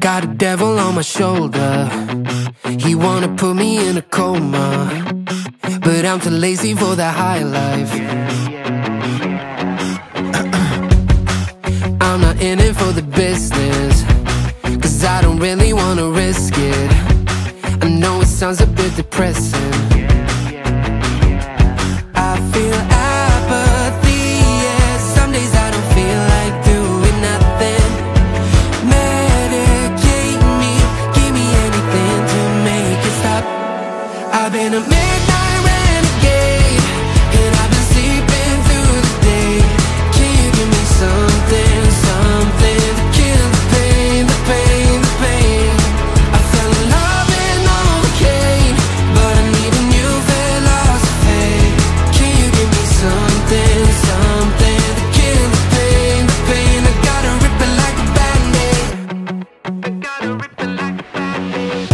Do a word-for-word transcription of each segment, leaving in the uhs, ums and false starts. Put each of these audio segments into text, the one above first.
Got a devil on my shoulder. He wanna put me in a coma, but I'm too lazy for that high life. I'm not in it for the business, cause I don't really wanna risk it. I know it sounds a bit depressing. I feel apathy, yeah. Some days I don't feel like doing nothing. I've been a midnight renegade, and I've been sleeping through the day. Can you give me something, something to kill the pain, the pain, the pain? I fell in love and overcame, but I need a new philosophy. Can you give me something, something to kill the pain, the pain? I gotta rip it like a band-aid. I gotta rip it like a band-aid.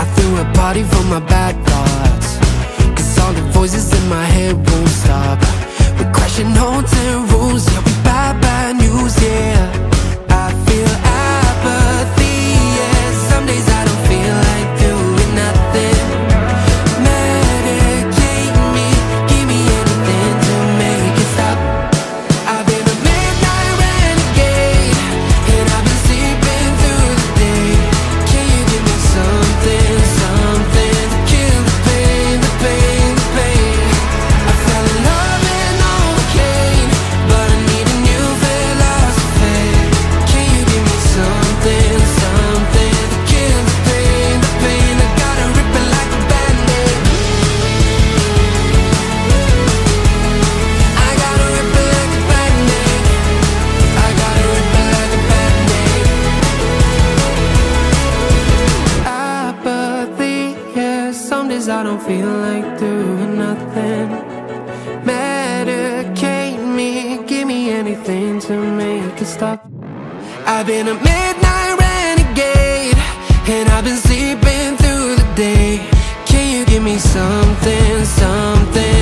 I threw a party for my bad thoughts, cause all the voices in my head won't stop. We're crashing hotel rooms, yeah, we buy bad news, yeah. I feel apathy, yeah. Some days I don't feel like doing nothing. Medicate me, give me anything to make it stop. I've been a midnight renegade, and I've been sleeping through the day. Can you give me something? I don't feel like doing nothing. Medicate me, give me anything to make it stop. I've been a midnight renegade, and I've been sleeping through the day. Can you give me something, something?